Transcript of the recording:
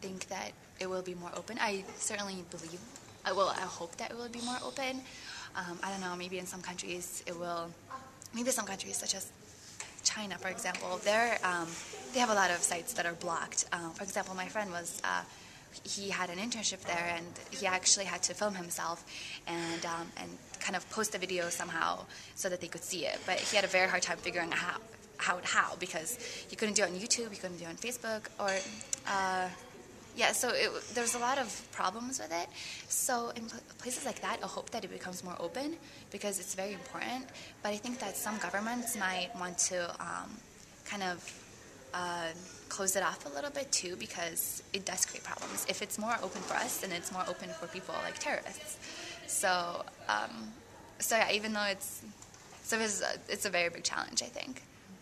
think that it will be more open. I certainly believe, I hope that it will be more open. I don't know, maybe in some countries it will, maybe some countries such as China, for example, they have a lot of sites that are blocked. For example, my friend was, he had an internship there, and he actually had to film himself and kind of post the video somehow so that they could see it. But he had a very hard time figuring out how because he couldn't do it on YouTube, he couldn't do it on Facebook, or yeah. So there's a lot of problems with it. So in places like that, I hope that it becomes more open because it's very important. But I think that some governments might want to kind of close it off a little bit too, because it does create problems. If it's more open for us, then it's more open for people like terrorists. So yeah, even though it's a very big challenge, I think.